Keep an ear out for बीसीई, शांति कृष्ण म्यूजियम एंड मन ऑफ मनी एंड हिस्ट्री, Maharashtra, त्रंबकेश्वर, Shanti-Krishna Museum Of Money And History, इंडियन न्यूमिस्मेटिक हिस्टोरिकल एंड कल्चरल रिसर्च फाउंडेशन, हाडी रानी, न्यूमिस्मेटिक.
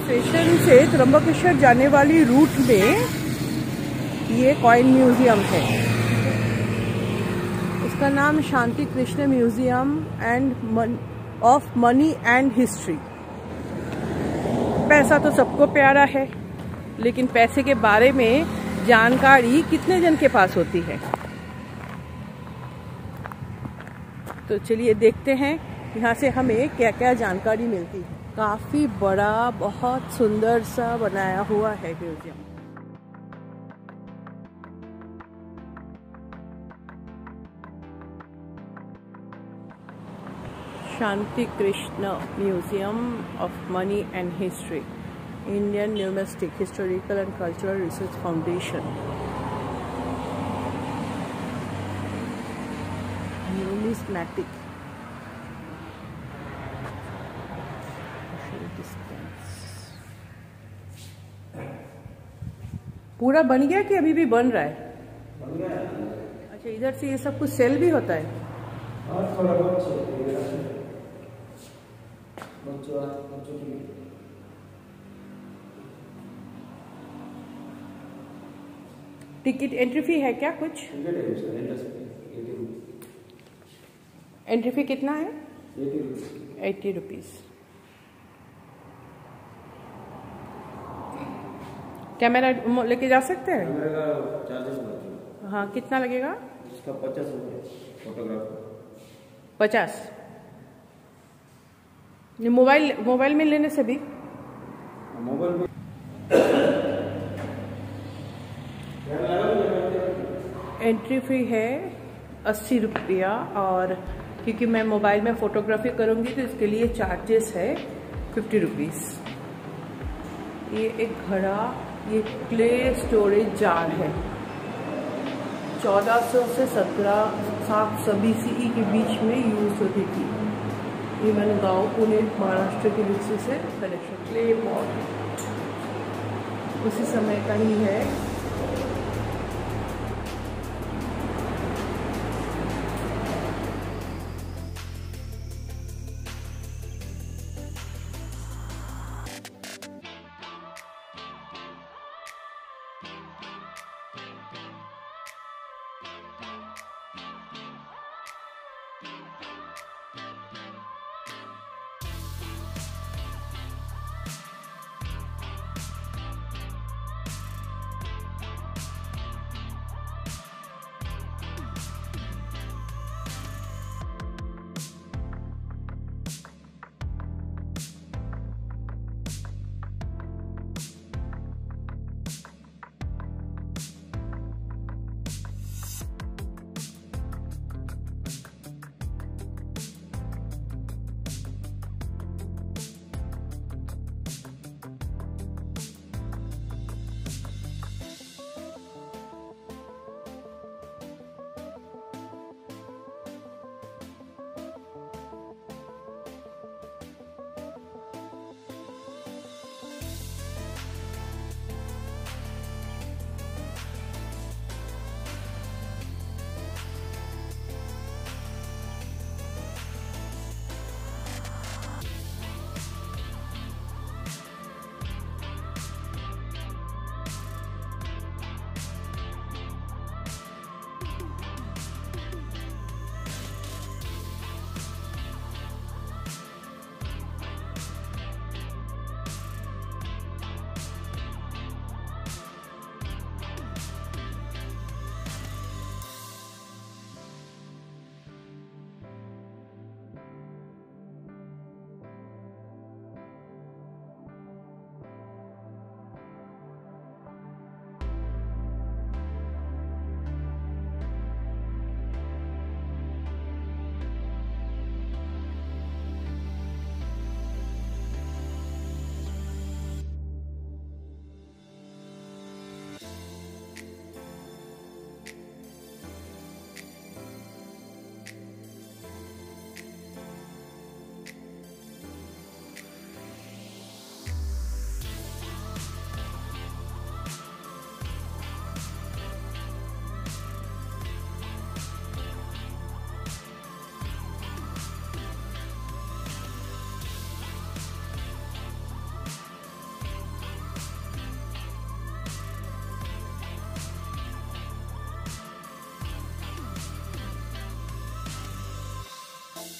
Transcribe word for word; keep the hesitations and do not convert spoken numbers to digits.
Station से त्रंबकेश्वर जाने वाली रूट में ये कॉइन म्यूजियम है। इसका नाम शांति कृष्ण म्यूजियम एंड मन ऑफ मनी एंड हिस्ट्री। पैसा तो सबको प्यारा है, लेकिन पैसे के बारे में जानकारी कितने जन के पास होती है? तो चलिए देखते हैं यहाँ से हमें क्या क्या जानकारी मिलती है। काफी बड़ा, बहुत सुंदर सा बनाया हुआ है museum. Shanti Krishna museum of money and history, इंडियन न्यूमिस्मेटिक हिस्टोरिकल एंड कल्चरल रिसर्च फाउंडेशन। न्यूमिस्मेटिक पूरा बन गया कि अभी भी बन रहा है? बन रहा है। अच्छा, इधर से ये सब कुछ सेल भी होता है? टिकट एंट्री फी है क्या कुछ? एंट्री फी कितना है? Eighty rupees. कैमरा लेके जा सकते हैं? कैमरे का चार्जेस लगेगा। हाँ, कितना लगेगा? इसका पचास रुपये फोटोग्राफ। पचास? ये मोबाइल मोबाइल में लेने से भी? मोबाइल में एंट्री फी है अस्सी रुपया, और क्योंकि मैं मोबाइल में फोटोग्राफी करूँगी तो इसके लिए चार्जेस है फिफ्टी रुपीज़। ये एक घड़ा, ये क्ले स्टोरेज जार है। चौदह सौ से सत्रह सात सौ बीसीई के बीच में यूज होती थी। ये मैंने गाँव पुणे महाराष्ट्र के विकसित से कलेक्शन। क्ले पॉट उसी समय का ही है।